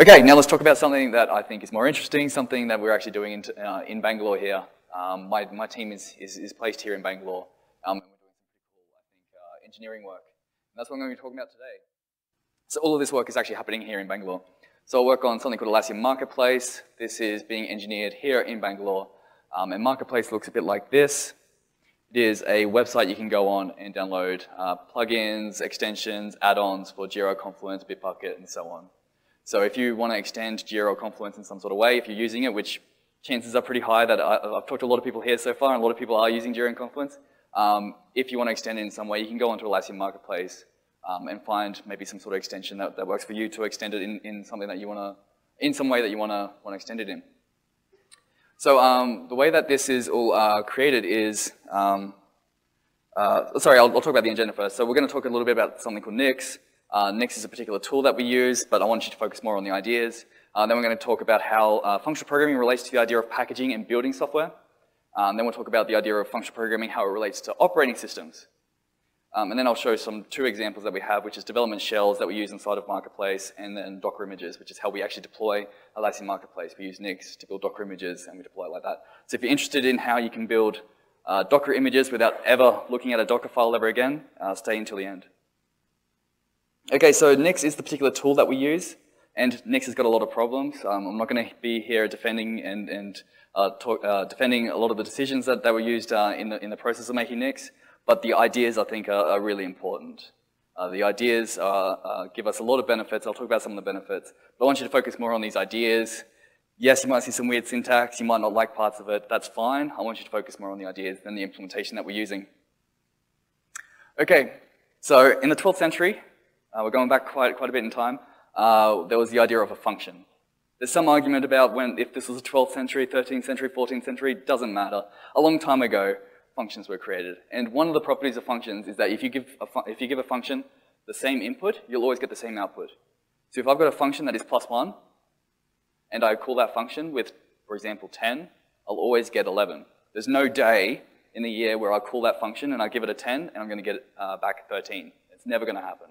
Okay, now let's talk about something that I think is more interesting, something that we're actually doing in Bangalore here. My team is placed here in Bangalore. And we're doing some pretty cool, I think, engineering work. And that's what I'm going to be talking about today. So all of this work is actually happening here in Bangalore. So I work on something called Atlassian Marketplace. This is being engineered here in Bangalore. And Marketplace looks a bit like this. It is a website you can go on and download plugins, extensions, add-ons for Jira, Confluence, Bitbucket, and so on. So if you want to extend Jira or Confluence in some sort of way, if you're using it, which chances are pretty high that I've talked to a lot of people here so far, and a lot of people are using Jira and Confluence. If you want to extend it in some way, you can go onto Atlassian Marketplace and find maybe some sort of extension that works for you to extend it in something that you want to, in some way that you want to extend it in. So the way that this is all created is, sorry, I'll talk about the agenda first. So we're going to talk a little bit about something called Nix. Nix is a particular tool that we use, but I want you to focus more on the ideas. Then we're going to talk about how functional programming relates to the idea of packaging and building software. Then we'll talk about the idea of functional programming, how it relates to operating systems. And then I'll show two examples that we have, which is development shells that we use inside of Marketplace, and then Docker images, which is how we actually deploy Atlassian Marketplace. We use Nix to build Docker images, and we deploy it like that. So if you're interested in how you can build Docker images without ever looking at a Docker file ever again, stay until the end. Okay, so Nix is the particular tool that we use, and Nix has got a lot of problems. I'm not going to be here defending defending a lot of the decisions that were used in the process of making Nix. But the ideas, I think, are really important. The ideas give us a lot of benefits. I'll talk about some of the benefits. But I want you to focus more on these ideas. Yes, you might see some weird syntax. You might not like parts of it. That's fine. I want you to focus more on the ideas than the implementation that we're using. Okay, so in the 12th century, we're going back quite a bit in time, there was the idea of a function. There's some argument about if this was the 12th century, 13th century, 14th century, doesn't matter. A long time ago, functions were created. And one of the properties of functions is that if you give a function the same input, you'll always get the same output. So if I've got a function that is +1, and I call that function with, for example, 10, I'll always get 11. There's no day in the year where I call that function and I give it a 10, and I'm going to get back 13. It's never going to happen.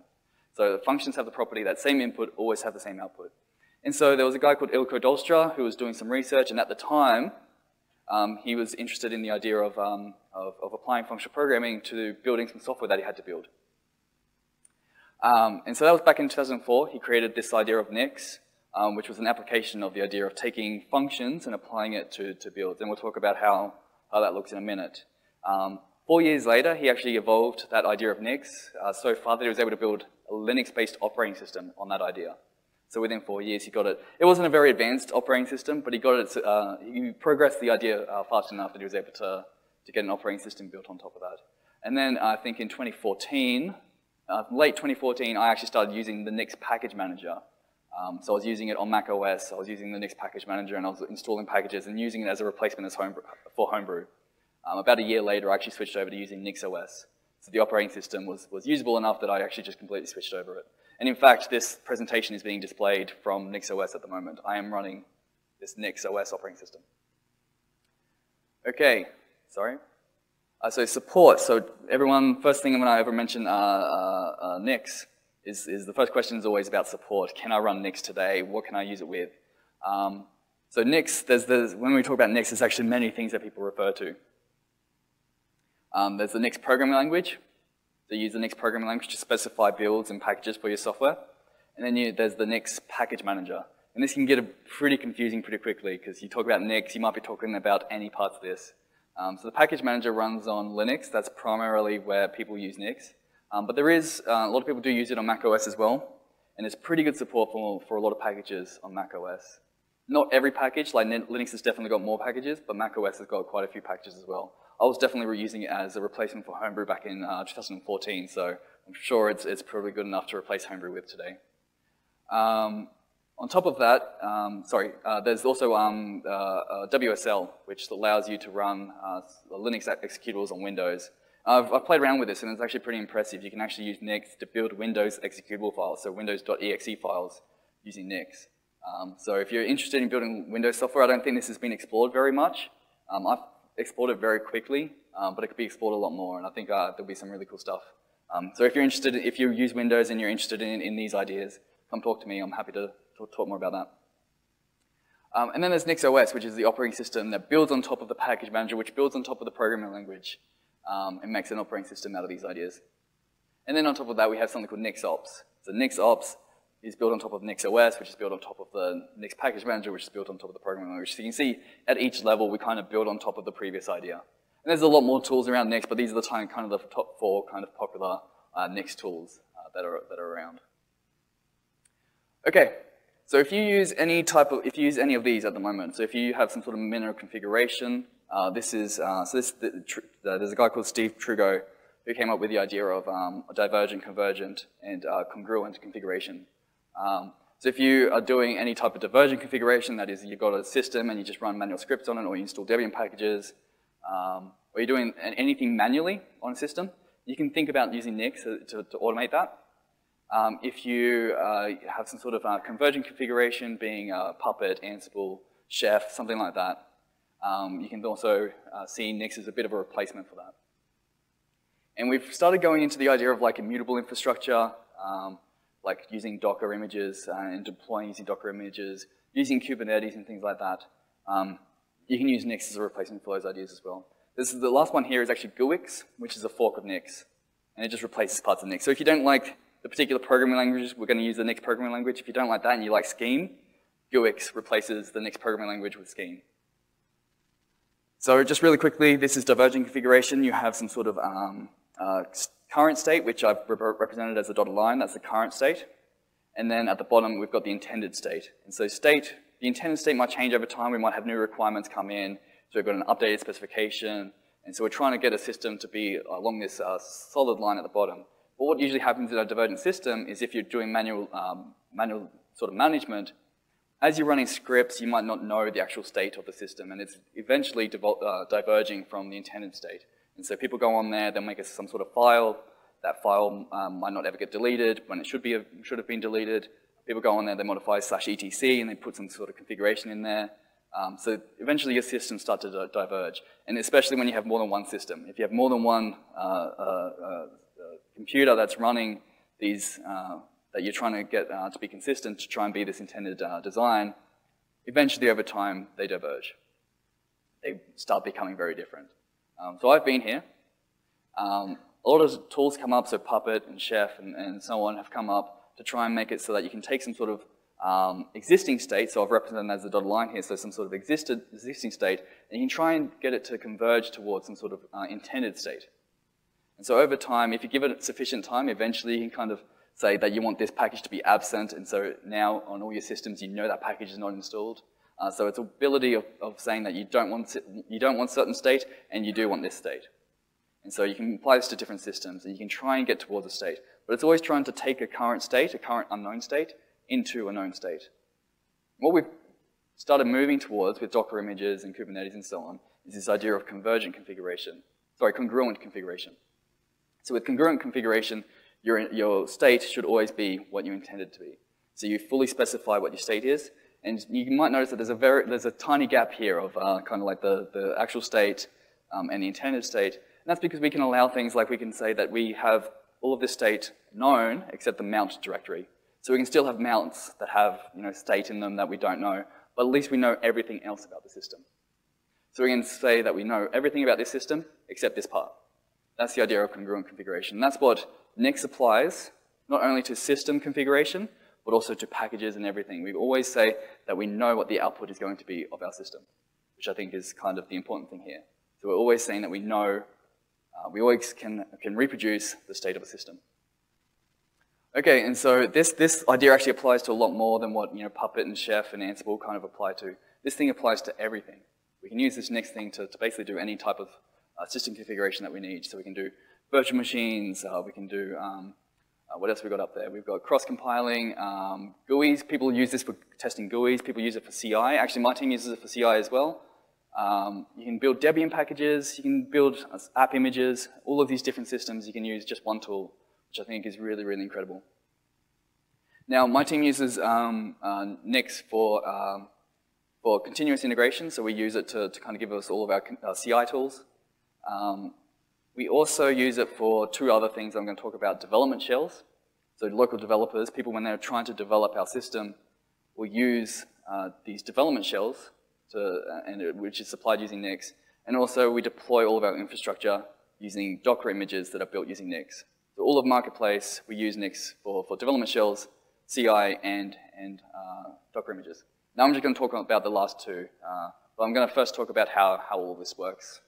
So functions have the property that same input always have the same output. And so there was a guy called Ilko Dolstra who was doing some research, and at the time, he was interested in the idea of applying functional programming to building some software that he had to build. And so that was back in 2004. He created this idea of Nix, which was an application of the idea of taking functions and applying it to builds. And we'll talk about how that looks in a minute. 4 years later, he actually evolved that idea of Nix so far that he was able to build a Linux-based operating system on that idea. So within 4 years, he got it. It wasn't a very advanced operating system, but he got it. He progressed the idea fast enough that he was able to get an operating system built on top of that. And then I think in late 2014, I actually started using the Nix package manager. So I was using it on macOS. I was using the Nix package manager, and I was installing packages and using it as a replacement for Homebrew. About a year later, I actually switched over to using NixOS. So the operating system was usable enough that I actually just completely switched over it. And in fact, this presentation is being displayed from NixOS at the moment. I am running this NixOS operating system. Okay, sorry. So support. So everyone, first thing when I ever mention Nix is the first question is always about support. Can I run Nix today? What can I use it with? So Nix, when we talk about Nix, there's actually many things that people refer to. There's the Nix programming language. So you use the Nix programming language to specify builds and packages for your software. And then there's the Nix package manager. And this can get pretty confusing pretty quickly, because you talk about Nix, you might be talking about any parts of this. So the package manager runs on Linux. That's primarily where people use Nix. But there is, a lot of people do use it on macOS as well. And there's pretty good support for a lot of packages on macOS. Not every package, like Linux has definitely got more packages, but macOS has got quite a few packages as well. I was definitely reusing it as a replacement for Homebrew back in 2014, so I'm sure it's probably good enough to replace Homebrew with today. On top of that, there's also WSL, which allows you to run Linux executables on Windows. I've played around with this, and it's actually pretty impressive. You can actually use Nix to build Windows executable files, so Windows.exe files using Nix. So if you're interested in building Windows software, I don't think this has been explored very much. I've export it very quickly, but it could be exported a lot more, and I think there'll be some really cool stuff. So if you use Windows and you're interested in these ideas, come talk to me. I'm happy to we'll talk more about that. And then there's NixOS, which is the operating system that builds on top of the package manager, which builds on top of the programming language, and makes an operating system out of these ideas. And then on top of that, we have something called NixOps. So NixOps is built on top of NixOS, which is built on top of the Nix package manager, which is built on top of the programming language. So you can see at each level, we kind of build on top of the previous idea. And there's a lot more tools around Nix, but these are the kind of the top four kind of popular Nix tools that are around. Okay. So if you use any type of, if you use any of these at the moment, so if you have some sort of minimal configuration, there's a guy called Steve Trugno who came up with the idea of divergent, convergent, and congruent configuration. So if you are doing any type of divergent configuration, that is, you've got a system and you just run manual scripts on it, or you install Debian packages, or you're doing anything manually on a system, you can think about using Nix to automate that. If you have some sort of convergent configuration, being Puppet, Ansible, Chef, something like that, you can also see Nix as a bit of a replacement for that. And we've started going into the idea of like immutable infrastructure, like using Docker images and deploying using Docker images, using Kubernetes and things like that. You can use Nix as a replacement for those ideas as well. This is the last one here is actually GUIX, which is a fork of Nix, and it just replaces parts of Nix. So if you don't like the particular programming languages, we're going to use the Nix programming language. If you don't like that and you like Scheme, GUIX replaces the Nix programming language with Scheme. So just really quickly, this is divergent configuration. You have some sort of current state, which I've represented as a dotted line. That's the current state. And then at the bottom, we've got the intended state. And so state, the intended state might change over time. We might have new requirements come in. So we've got an updated specification. And so we're trying to get a system to be along this solid line at the bottom. But what usually happens in a divergent system is if you're doing manual sort of management, as you're running scripts, you might not know the actual state of the system, and it's eventually diverging from the intended state. And so people go on there, they'll make some sort of file. That file might not ever get deleted when it should have been deleted. People go on there, they modify /etc, and they put some sort of configuration in there. So eventually your systems start to diverge, and especially when you have more than one system. If you have more than one computer that's running these, that you're trying to get to be consistent, to try and be this intended design, eventually over time they diverge. They start becoming very different. So I've been here. A lot of tools come up, so Puppet and Chef and so on have come up to try and make it so that you can take some sort of existing state, so I've represented as the dotted line here, so some sort of existing state, and you can try and get it to converge towards some sort of intended state. And so over time, if you give it sufficient time, eventually you can kind of say that you want this package to be absent, and so now on all your systems you know that package is not installed. So it's the ability of saying that you don't want certain state and you do want this state. And so you can apply this to different systems, and you can try and get towards a state. But it's always trying to take a current state, a current unknown state, into a known state. What we've started moving towards with Docker images and Kubernetes and so on is this idea of congruent configuration. So with congruent configuration, your state should always be what you intended to be. So you fully specify what your state is, and you might notice that there's a tiny gap here of kind of like the actual state and the intended state, and that's because we can allow things like we can say that we have all of this state known except the mount directory. So we can still have mounts that have state in them that we don't know, but at least we know everything else about the system. So we can say that we know everything about this system except this part. That's the idea of congruent configuration. That's what Nix applies, not only to system configuration, but also to packages and everything. We always say that we know what the output is going to be of our system, which I think is kind of the important thing here. So we're always saying that we know, we always can reproduce the state of a system. Okay, and so this idea actually applies to a lot more than what Puppet and Chef and Ansible kind of apply to. This thing applies to everything. We can use this Nix thing to basically do any type of system configuration that we need. So we can do virtual machines, we can do, what else we got up there? We've got cross-compiling, GUIs. People use this for testing GUIs. People use it for CI. Actually, my team uses it for CI as well. You can build Debian packages. You can build app images. All of these different systems, you can use just one tool, which I think is really, really incredible. Now, my team uses Nix for continuous integration. So we use it to kind of give us all of our CI tools. We also use it for two other things I'm going to talk about, development shells. So local developers, people when they're trying to develop our system, will use these development shells, which is supplied using Nix, and also we deploy all of our infrastructure using Docker images that are built using Nix. So all of Marketplace, we use Nix for development shells, CI, and Docker images. Now I'm just going to talk about the last two, but I'm going to first talk about how all this works.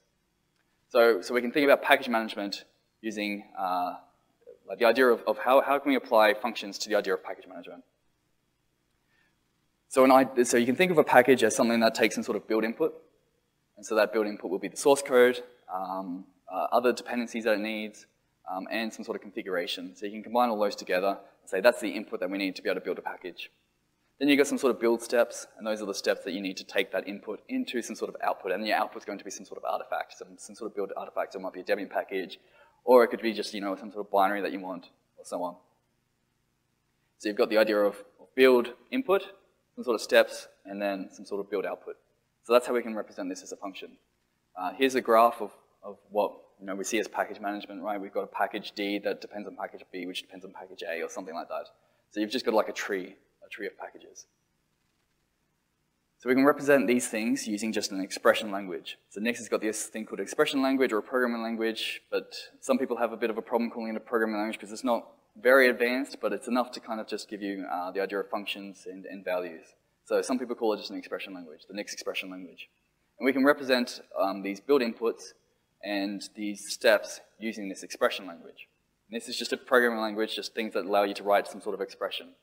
So we can think about package management using the idea of how can we apply functions to the idea of package management. So you can think of a package as something that takes some sort of build input, and so that build input will be the source code, other dependencies that it needs, and some sort of configuration. So you can combine all those together and say that's the input that we need to be able to build a package. Then you've got some sort of build steps, and those are the steps that you need to take that input into some sort of output, and your output's going to be some sort of artifact, some sort of build artifact. So it might be a Debian package, or it could be just some sort of binary that you want, or so on. So you've got the idea of build input, some sort of steps, and then some sort of build output. So that's how we can represent this as a function. Here's a graph of what we see as package management, right? We've got a package D that depends on package B, which depends on package A, or something like that. So you've just got like a tree of packages. So we can represent these things using just an expression language. So Nix has got this thing called expression language or a programming language, but some people have a bit of a problem calling it a programming language because it's not very advanced, but it's enough to kind of just give you the idea of functions and values. So some people call it just an expression language, the Nix expression language. And we can represent these build inputs and these steps using this expression language. And this is just a programming language, just things that allow you to write some sort of expression.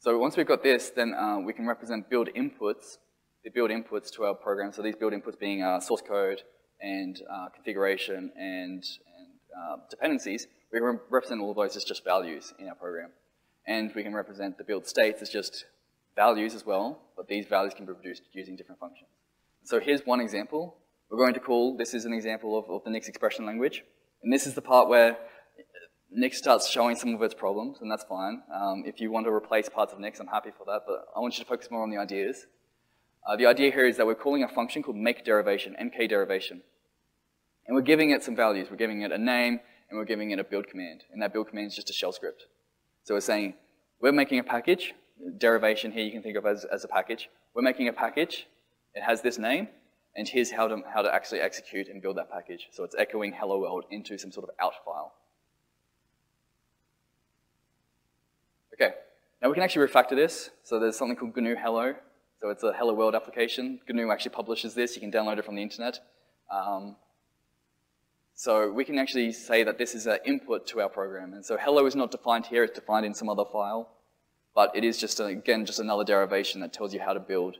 So once we've got this, then we can represent build inputs, the build inputs to our program. So these build inputs being source code and configuration and dependencies. We can represent all of those as just values in our program. And we can represent the build states as just values as well, but these values can be reduced using different functions. So here's one example. We're going to call, this is an example of the Nix expression language. And this is the part where Nix starts showing some of its problems, and that's fine. If you want to replace parts of Nix, I'm happy for that, but I want you to focus more on the ideas. The idea here is that we're calling a function called mk derivation, mk derivation. And we're giving it some values. We're giving it a name, and we're giving it a build command. And that build command is just a shell script. So we're saying, we're making a package. Derivation here you can think of as a package. We're making a package. It has this name, and here's how to actually execute and build that package. So it's echoing hello world into some sort of out file. Okay, now we can actually refactor this. So there's something called GNU Hello. So it's a hello world application. GNU actually publishes this. You can download it from the internet. So we can actually say that this is an input to our program. And so hello is not defined here. It's defined in some other file. But it is just, again, just another derivation that tells you how to build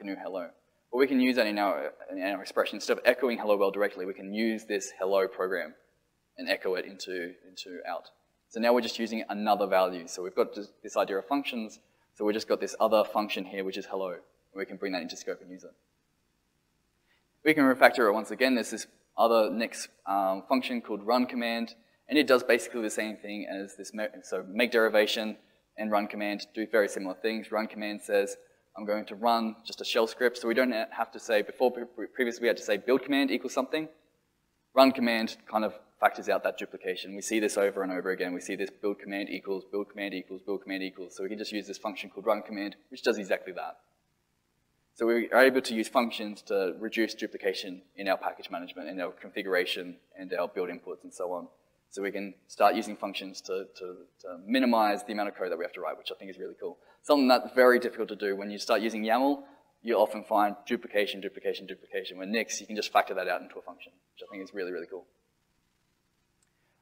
GNU Hello. But we can use that in our expression. Instead of echoing hello world directly, we can use this hello program and echo it into out. So now we're just using another value. So we've got this idea of functions. So we've just got this other function here, which is hello. We can bring that into scope and use it. We can refactor it once again. There's this other Nix function called run command. And it does basically the same thing as this. So make derivation and run command do very similar things. Run command says, I'm going to run just a shell script. So we don't have to say, previously we had to say build command equals something. Run command kind of factors out that duplication. We see this over and over again. We see this build command equals, build command equals, build command equals. So we can just use this function called run command, which does exactly that. So we are able to use functions to reduce duplication in our package management, in our configuration, and our build inputs, and so on. So we can start using functions to minimize the amount of code that we have to write, which I think is really cool. Something that's very difficult to do. When you start using YAML, you often find duplication, duplication, duplication. When Nix, you can just factor that out into a function, which I think is really, really cool.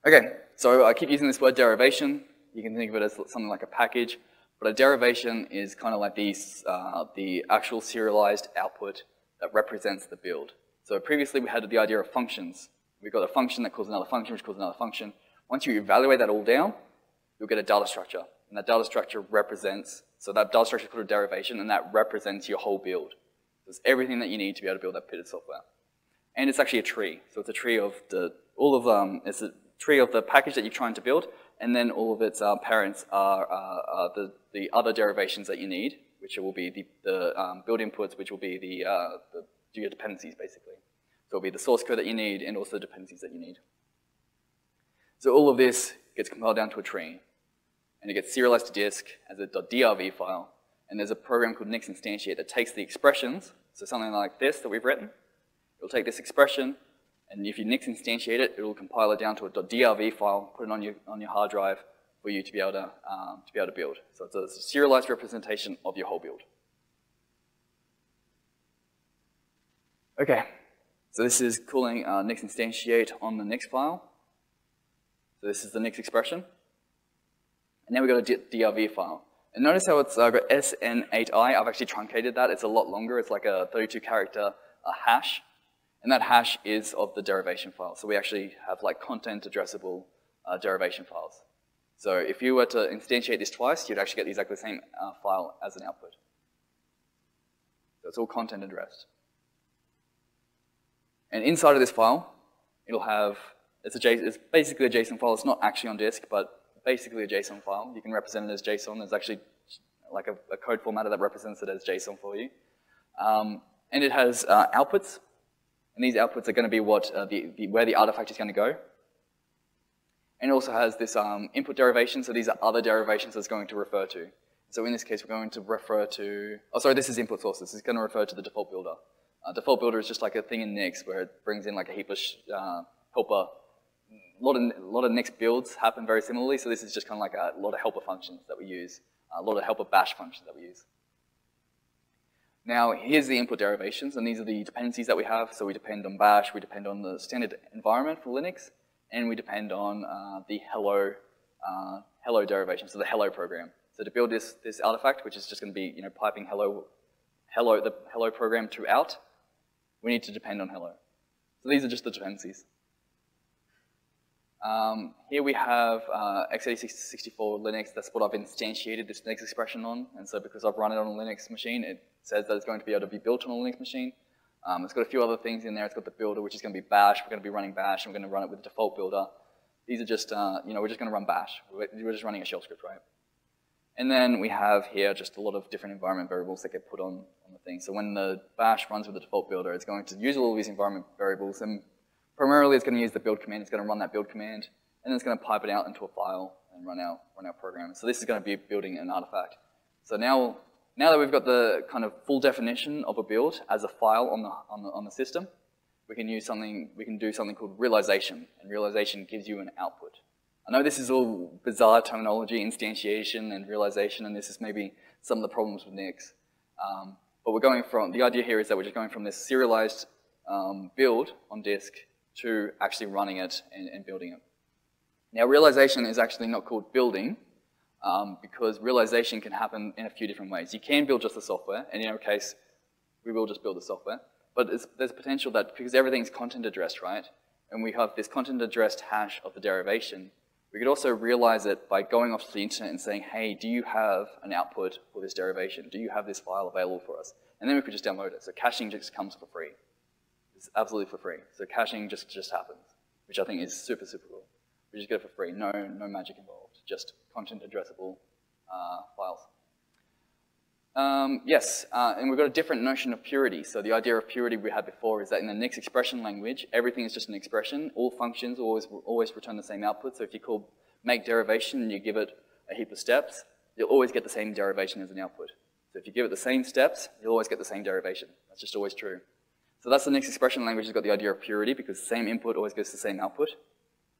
Okay, so I keep using this word derivation. You can think of it as something like a package, but a derivation is kind of like the actual serialized output that represents the build. So previously we had the idea of functions. We've got a function that calls another function, which calls another function. Once you evaluate that all down, you'll get a data structure, and that data structure represents, so that data structure is called a derivation, and that represents your whole build. So it's everything that you need to be able to build that bit of software. And it's actually a tree, so it's a tree of the package that you're trying to build, and then all of its parents are the other derivations that you need, which will be the build inputs, which will be your dependencies, basically. So it'll be the source code that you need and also the dependencies that you need. So all of this gets compiled down to a tree. and it gets serialized to disk as a .drv file, and there's a program called NixInstantiate that takes the expressions, so something like this that we've written, it'll take this expression, and if you NixInstantiate it, it'll compile it down to a .drv file, put it on your hard drive for you to be able to build. So it's a serialized representation of your whole build. Okay, so this is calling NixInstantiate on the Nix file. So this is the Nix expression. And now we've got a DRV file. And notice how it's got SN8I. I've actually truncated that. It's a lot longer. It's like a 32-character hash. And that hash is of the derivation file. So we actually have like content addressable derivation files. So if you were to instantiate this twice, you'd actually get exactly the same file as an output. So it's all content addressed. And inside of this file, it'll have, it's basically a JSON file. It's not actually on disk, but basically a JSON file. You can represent it as JSON. There's actually like a code formatter that represents it as JSON for you. And it has outputs. And these outputs are going to be what where the artifact is going to go. And it also has this input derivation. So these are other derivations it's going to refer to. So in this case, we're going to refer to, oh, sorry, this is input sources. It's going to refer to the default builder. Default builder is just like a thing in Nix where it brings in like a heap of helper. A lot of Nix builds happen very similarly, so this is just kind of like a lot of helper functions that we use, a lot of helper bash functions that we use. Now, here's the input derivations, and these are the dependencies that we have. So we depend on bash, we depend on the standard environment for Linux, and we depend on the hello derivation, so the hello program. So to build this artifact, which is just going to be piping the hello program to out, we need to depend on hello. So these are just the dependencies. Here we have x86-64 Linux. That's what I've instantiated this Nix expression on. And so because I've run it on a Linux machine, it says that it's going to be able to be built on a Linux machine. It's got a few other things in there. It's got the builder, which is going to be bash. We're going to be running bash, and we're going to run it with the default builder. These are just, we're just going to run bash. We're just running a shell script, right? And then we have here just a lot of different environment variables that get put on the thing. So when the bash runs with the default builder, it's going to use all these environment variables, and primarily it's going to use the build command. It's going to run that build command, and then it's going to pipe it out into a file and run our program. So this is going to be building an artifact. So now that we've got the kind of full definition of a build as a file on the system, we can use something. We can do something called realization, and realization gives you an output. I know this is all bizarre terminology, instantiation and realization, and this is maybe some of the problems with Nix. But we're going from, the idea here is that we're just going from this serialized build on disk to actually running it and building it. Now, realization is actually not called building because realization can happen in a few different ways. You can build just the software, and in our case, we will just build the software. But there's potential that because everything's content addressed, right, and we have this content addressed hash of the derivation, we could also realize it by going off to the internet and saying, hey, do you have an output for this derivation? Do you have this file available for us? And then we could just download it. So caching just comes for free. It's absolutely for free. So caching just happens, which I think is super, super cool. We just get it for free. No magic involved, just content addressable files. And we've got a different notion of purity. So the idea of purity we had before is that in the Nix expression language, everything is just an expression. All functions always return the same output. So if you call make derivation and you give it a heap of steps, you'll always get the same derivation as an output. So if you give it the same steps, you'll always get the same derivation. That's just always true. So that's the Nix expression language that's got the idea of purity, because the same input always goes to the same output.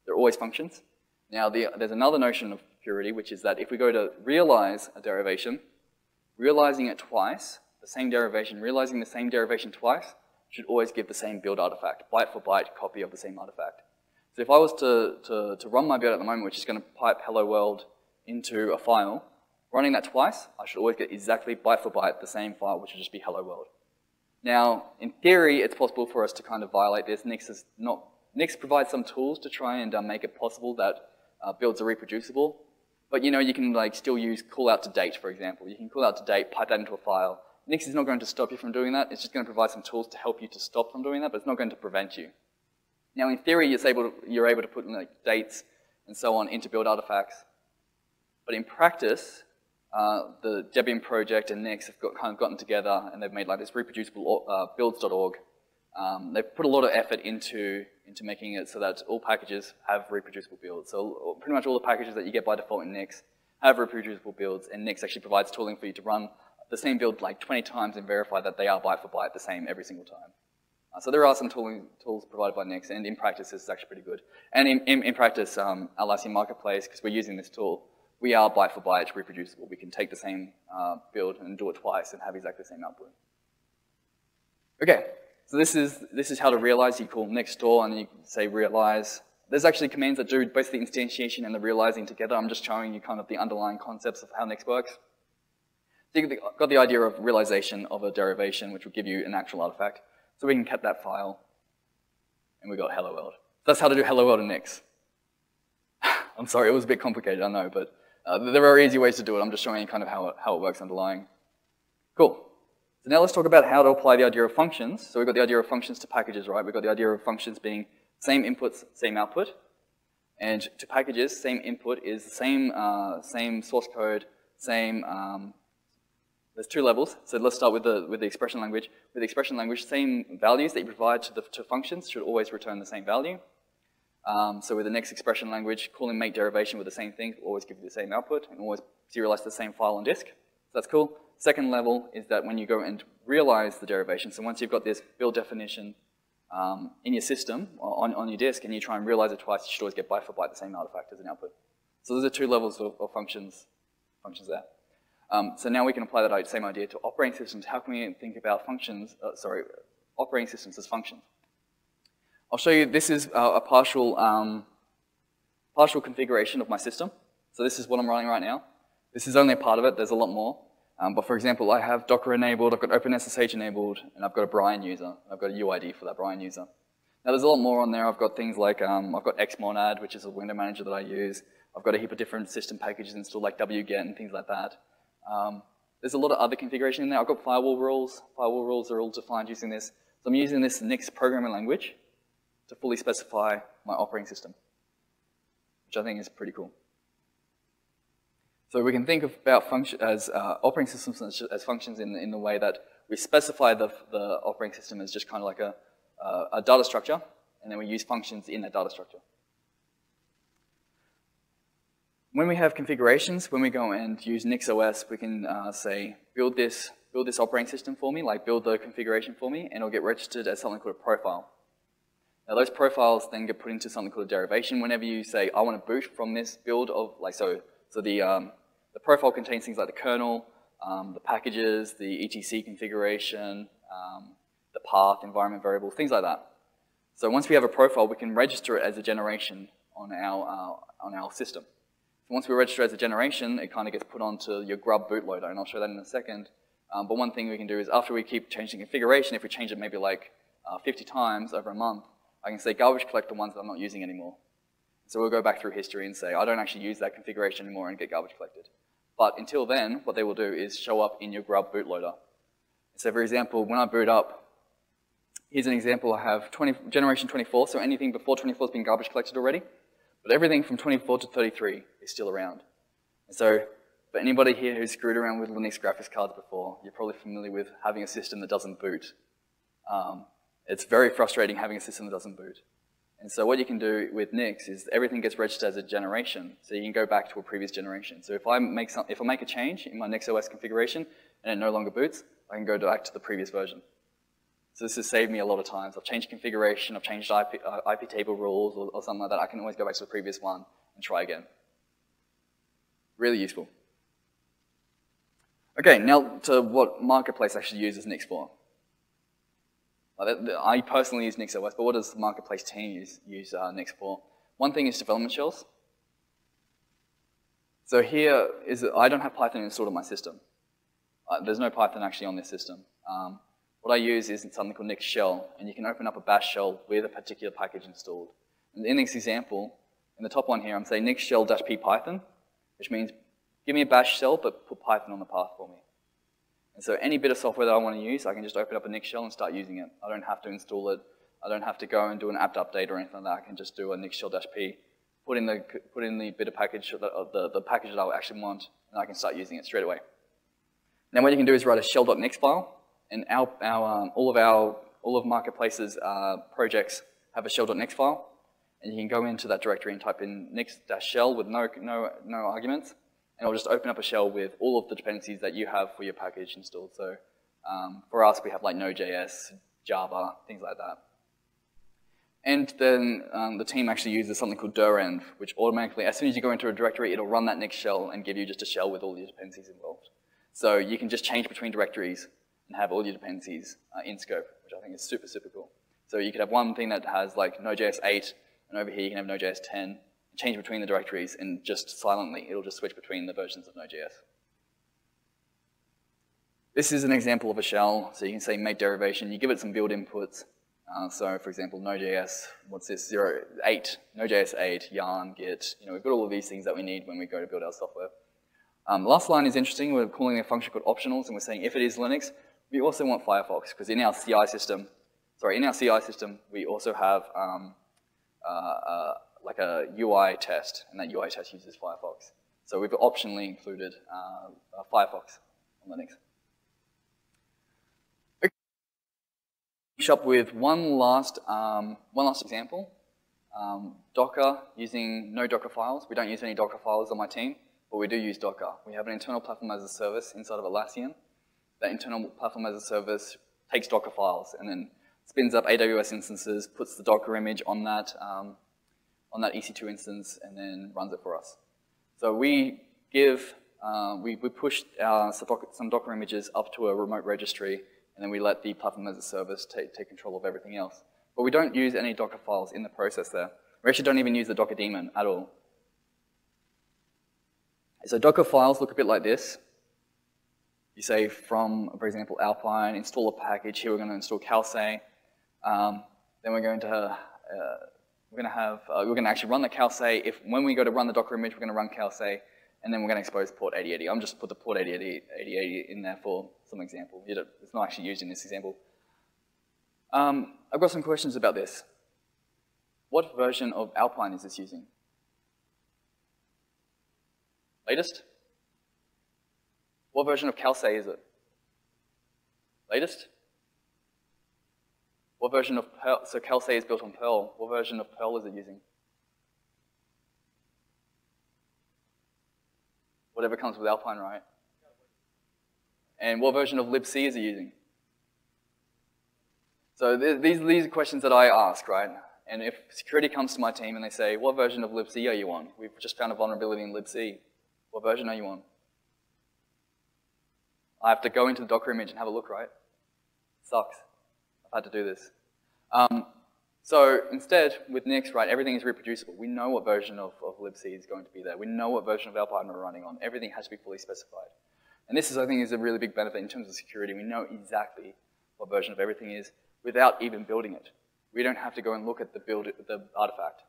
They're always functions. Now, there's another notion of purity, which is that if we go to realize a derivation, realizing it twice, the same derivation, realizing the same derivation twice should always give the same build artifact, byte for byte copy of the same artifact. So if I was to run my build at the moment, which is going to pipe hello world into a file, running that twice, I should always get exactly byte for byte the same file, which would just be hello world. Now, in theory, it's possible for us to kind of violate this. Nix provides some tools to try and make it possible that builds are reproducible. But you can still use call out to date, for example. You can call out to date, pipe that into a file. Nix is not going to stop you from doing that. It's just going to provide some tools to help you to stop from doing that, but it's not going to prevent you. Now, in theory, you're able to put in dates and so on into build artifacts. But in practice, the Debian project and Nix have gotten together, and they've made this reproducible builds.org. They've put a lot of effort into making it so that all packages have reproducible builds. So pretty much all the packages that you get by default in Nix have reproducible builds, and Nix actually provides tooling for you to run the same build like 20 times and verify that they are byte for byte the same every single time. So there are some tools provided by Nix, and in practice this is actually pretty good. And in practice, Atlassian Marketplace, because we're using this tool, we are byte for byte reproducible. We can take the same build and do it twice and have exactly the same output. Okay, so this is how to realize. You call Nix store and you say realize. There's actually commands that do basically instantiation and the realizing together. I'm just showing you kind of the underlying concepts of how Nix works. So you've got the idea of realization of a derivation, which will give you an actual artifact. So we can cut that file, and we got hello world. That's how to do hello world in Nix. I'm sorry, it was a bit complicated, I know, but there are easy ways to do it. I'm just showing you kind of how it works underlying. Cool. So now let's talk about how to apply the idea of functions. So we've got the idea of functions to packages, right? We've got the idea of functions being same inputs, same output, and to packages, same input is the same source code, same. There's two levels, so let's start with the expression language. With the expression language, same values that you provide to functions should always return the same value. So with the next expression language, calling make derivation with the same thing will always give you the same output and always serialize the same file on disk. So that's cool. Second level is that when you go and realize the derivation, so once you've got this build definition in your system on your disk and you try and realize it twice, you should always get byte for byte the same artifact as an output. So those are two levels of functions there. So now we can apply that same idea to operating systems. How can we think about operating systems as functions? I'll show you, this is a partial configuration of my system. So this is what I'm running right now. This is only a part of it, there's a lot more. But for example, I have Docker enabled, I've got OpenSSH enabled, and I've got a Brian user. I've got a UID for that Brian user. Now there's a lot more on there. I've got things like, I've got Xmonad, which is a window manager that I use. I've got a heap of different system packages installed like wget and things like that. There's a lot of other configuration in there. I've got firewall rules. Firewall rules are all defined using this. So I'm using this Nix programming language to fully specify my operating system, which I think is pretty cool. So we can think about operating systems as functions in the way that we specify the operating system as just kind of like a data structure, and then we use functions in that data structure. When we have configurations, when we go and use NixOS, we can say, build this operating system for me, like build the configuration for me, and it'll get registered as something called a profile. Now those profiles then get put into something called a derivation. Whenever you say, I want to boot from this build of, like so the profile contains things like the kernel, the packages, the etc configuration, the path, environment variable, things like that. So once we have a profile, we can register it as a generation on our system. Once we register as a generation, it kind of gets put onto your grub bootloader, and I'll show that in a second. But one thing we can do is after we keep changing configuration, if we change it maybe like 50 times over a month, I can say garbage collect the ones that I'm not using anymore. So we'll go back through history and say, I don't actually use that configuration anymore and get garbage collected. But until then, what they will do is show up in your grub bootloader. So for example, when I boot up, here's an example. I have generation 24, so anything before 24 has been garbage collected already. But everything from 24 to 33 is still around. And so for anybody here who's screwed around with Linux graphics cards before, you're probably familiar with having a system that doesn't boot. It's very frustrating having a system that doesn't boot. And so what you can do with Nix is everything gets registered as a generation, so you can go back to a previous generation. So if I make a change in my NixOS configuration and it no longer boots, I can go back to the previous version. So this has saved me a lot of times. I've changed configuration, I've changed IP table rules or something like that. I can always go back to the previous one and try again. Really useful. Okay, now to what Marketplace actually uses Nix for. I personally use NixOS, but what does the Marketplace team use Nix for? One thing is development shells. So here is, I don't have Python installed on my system. There's no Python actually on this system. What I use is something called Nix shell, and you can open up a bash shell with a particular package installed. And in this example, in the top one here, I'm saying Nix shell-p Python, which means give me a bash shell, but put Python on the path for me. And so any bit of software that I want to use, I can just open up a Nix shell and start using it. I don't have to install it. I don't have to go and do an apt update or anything like that. I can just do a Nix shell-p, put in the bit of package, the package that I actually want, and I can start using it straight away. Now what you can do is write a shell.nix file. And all of Marketplace's projects have a shell.nix file, and you can go into that directory and type in nix-shell with no arguments, and it'll just open up a shell with all of the dependencies that you have for your package installed. So for us, we have like Node.js, Java, things like that. And then the team actually uses something called direnv, which automatically, as soon as you go into a directory, it'll run that Nix shell and give you just a shell with all your dependencies involved. So you can just change between directories and have all your dependencies in scope, which I think is super, super cool. So you could have one thing that has like Node.js 8, and over here you can have Node.js 10, change between the directories, and just silently, it'll just switch between the versions of Node.js. This is an example of a shell, so you can say make derivation, you give it some build inputs. So for example, Node.js, what's this, 08, Node.js 8, yarn, git, you know, we've got all of these things that we need when we go to build our software. Last line is interesting, we're calling a function called optionals, and we're saying if it is Linux, we also want Firefox, because in our CI system, we also have like a UI test, and that UI test uses Firefox. So we've optionally included Firefox on Linux. Finish up with one last example, Docker using no Docker files. We don't use any Docker files on my team, but we do use Docker. We have an internal platform as a service inside of Atlassian. That internal platform as a service takes Docker files and then spins up AWS instances, puts the Docker image on that EC2 instance, and then runs it for us. So we give we push some Docker images up to a remote registry, and then we let the platform as a service take control of everything else. But we don't use any Docker files in the process there. We actually don't even use the Docker daemon at all. So Docker files look a bit like this. You say from, for example, Alpine, install a package. Here we're going to install CalSay. Then we're going to actually run the CalSay. When we go to run the Docker image, we're going to run CalSay. And then we're going to expose port 8080. I'm just put the port 8080 in there for some example. It's not actually used in this example. I've got some questions about this. What version of Alpine is this using? Latest? What version of CalSay is it? Latest? What version of Perl? So CalSay is built on Perl. What version of Perl is it using? Whatever comes with Alpine, right? And what version of libc is it using? So these are questions that I ask, right? And if security comes to my team and they say, what version of libc are you on? We've just found a vulnerability in libc. What version are you on? I have to go into the Docker image and have a look, right? It sucks. I've had to do this. So instead, with Nix, right, everything is reproducible. We know what version of libc is going to be there. We know what version of Alpine we're running on. Everything has to be fully specified. And this, I think, is a really big benefit in terms of security. We know exactly what version of everything is without even building it. We don't have to go and look at the artifact.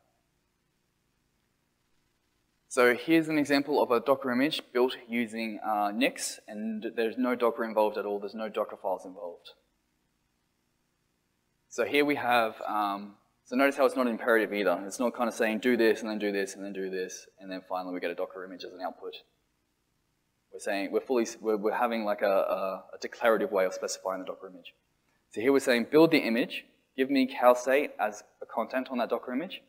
So here's an example of a Docker image built using Nix, and there's no Docker involved at all. There's no Docker files involved. So here we have, so notice how it's not imperative either. It's not kind of saying do this and then do this and then do this, and then finally we get a Docker image as an output. We're saying, we're having like a declarative way of specifying the Docker image. So here we're saying build the image, give me CalSay as a content on that Docker image,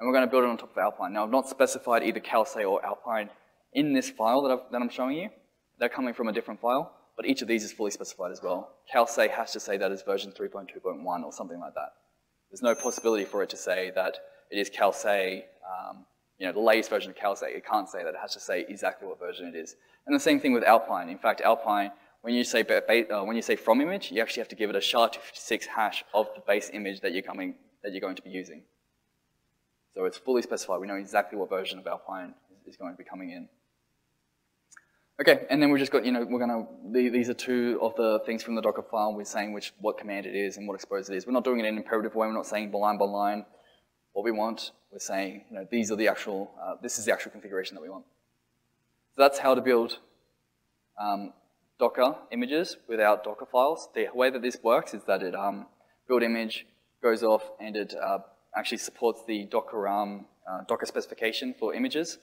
and we're going to build it on top of Alpine. Now I've not specified either CalSay or Alpine in this file that I'm showing you. They're coming from a different file. But each of these is fully specified as well. CalSay has to say that is version 3.2.1 or something like that. There's no possibility for it to say that it is CalSay, you know, the latest version of CalSay. It can't say that. It has to say exactly what version it is. And the same thing with Alpine. In fact, Alpine, when you say from image, you actually have to give it a SHA-256 hash of the base image that you're going to be using. So it's fully specified. We know exactly what version of Alpine is going to be coming in. Okay, and then we've just got, you know, these are two of the things from the Docker file. We're saying what command it is and what expose it is. We're not doing it in an imperative way. We're not saying line by line what we want. We're saying, you know, these are the actual, this is the actual configuration that we want. So that's how to build Docker images without Docker files. The way that this works is that it build image goes off and it actually supports the Docker, Docker specification for images.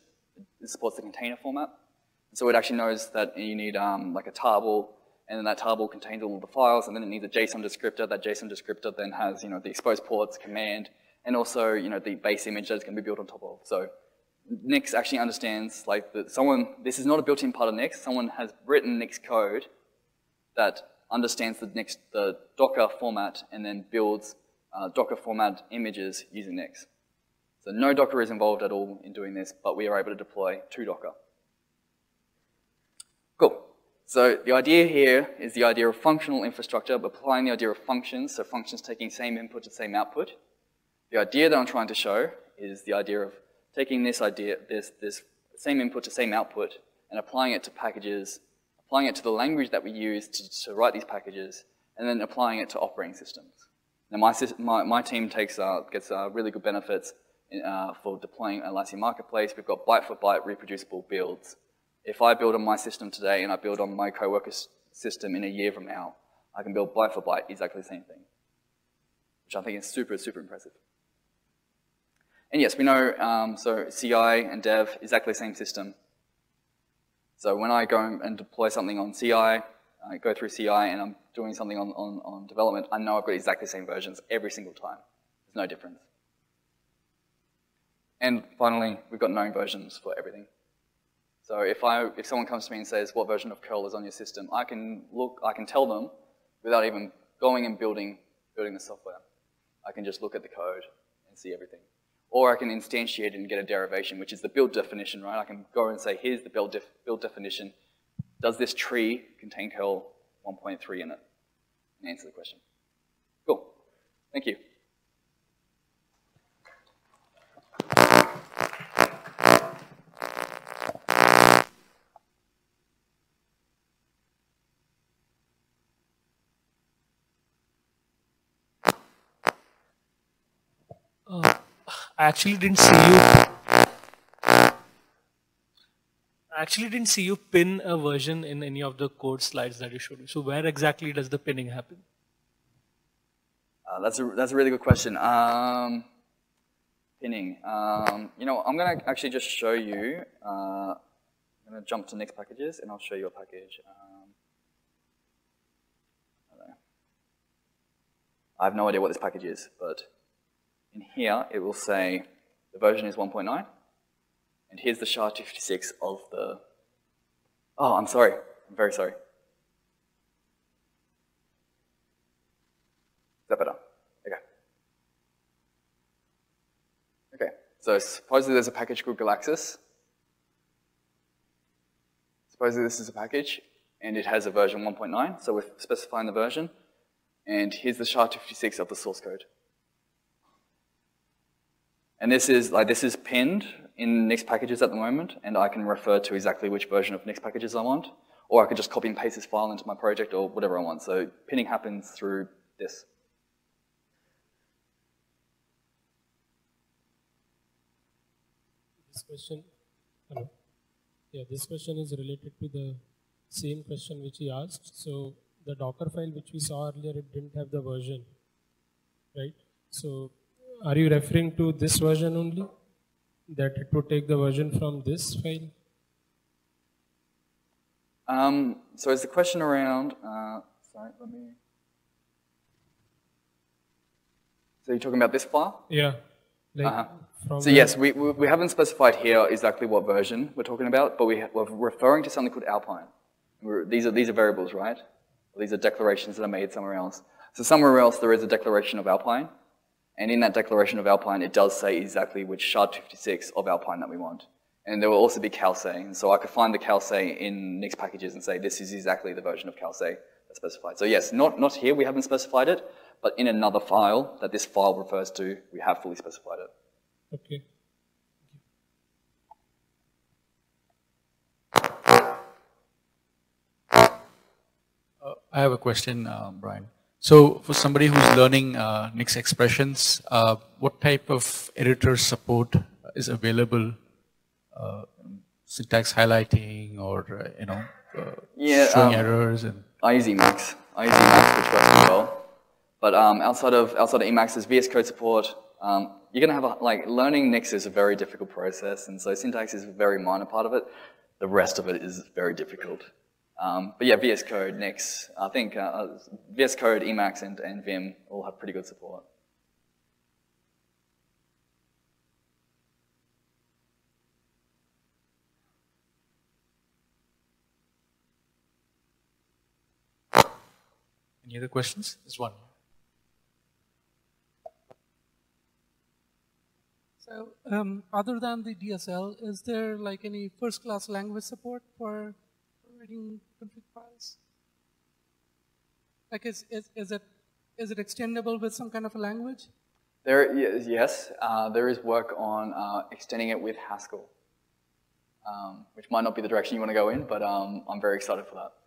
It supports the container format. So it actually knows that you need like a tarball, and then that tarball contains all of the files, and then it needs a JSON descriptor. That JSON descriptor then has, you know, the expose ports, command, and also, you know, the base image that it's going to be built on top of. So Nix actually understands like that someone, this is not a built-in part of Nix, someone has written Nix code that understands the Nix, the Docker format, and then builds Docker format images using Nix. So no Docker is involved at all in doing this, but we are able to deploy to Docker. Cool. So the idea here is the idea of functional infrastructure, but applying the idea of functions, so functions taking same input to same output. The idea that I'm trying to show is the idea of taking this idea, this same input to same output, and applying it to packages, applying it to the language that we use to write these packages, and then applying it to operating systems. Now my team gets really good benefits for deploying Atlassian Marketplace. We've got byte-for-byte reproducible builds. If I build on my system today and I build on my coworker's system in a year from now, I can build byte-for-byte exactly the same thing, which I think is super, super impressive. And yes, we know, so CI and dev, exactly the same system. So when I go and deploy something on CI, I go through CI and I'm doing something on development, I know I've got exactly the same versions every single time. There's no difference. And finally, we've got known versions for everything. So if someone comes to me and says, what version of curl is on your system, I can tell them without even going and building the software. I can just look at the code and see everything. Or I can instantiate it and get a derivation, which is the build definition, right? I can go and say, here's the build definition. Does this tree contain curl 1.3 in it? And answer the question. Cool. Thank you. I actually didn't see you pin a version in any of the code slides that you showed me. So where exactly does the pinning happen? That's a really good question. Pinning. You know, I'm going to actually just show you. I'm going to jump to Nix packages, and I'll show you a package. I have no idea what this package is, but in here, it will say the version is 1.9, and here's the SHA-256 of the... Oh, I'm sorry. I'm very sorry. Is that better? Okay. Okay, so supposedly there's a package called Galaxis. Supposedly this is a package, and it has a version 1.9, so we're specifying the version, and here's the SHA-256 of the source code. And this is pinned in Nix packages at the moment, and I can refer to exactly which version of Nix packages I want, or I could just copy and paste this file into my project or whatever I want. So pinning happens through this. This question, hello. Yeah, this question is related to the same question which he asked. So the Docker file which we saw earlier, it didn't have the version, right? So are you referring to this version only? That it would take the version from this file? So is the question around, sorry, let me... So you're talking about this file? Yeah. Like so yes, we haven't specified here exactly what version we're talking about, but we're referring to something called Alpine. These are variables, right? These are declarations that are made somewhere else. So somewhere else there is a declaration of Alpine. And in that declaration of Alpine, it does say exactly which SHA-256 of Alpine that we want. And there will also be CalSay. And so I could find the CalSay in Nix packages and say, this is exactly the version of CalSay that's specified. So yes, not here, we haven't specified it, but in another file that this file refers to, we have fully specified it. Okay. I have a question, Brian. So for somebody who's learning Nix expressions, what type of editor support is available? Syntax highlighting or, you know, string errors? And I use Emacs. I use Emacs, which works as well. But outside of Emacs, there's VS Code support. You're going to have, learning Nix is a very difficult process, and so syntax is a very minor part of it. The rest of it is very difficult. But yeah, VS Code, Nix, I think VS Code, Emacs, and Vim all have pretty good support. Any other questions? There's one. So other than the DSL, is there like any first-class language support for writing conflict files? Like is it extendable with some kind of a language? There is work on extending it with Haskell, which might not be the direction you want to go in, but I'm very excited for that.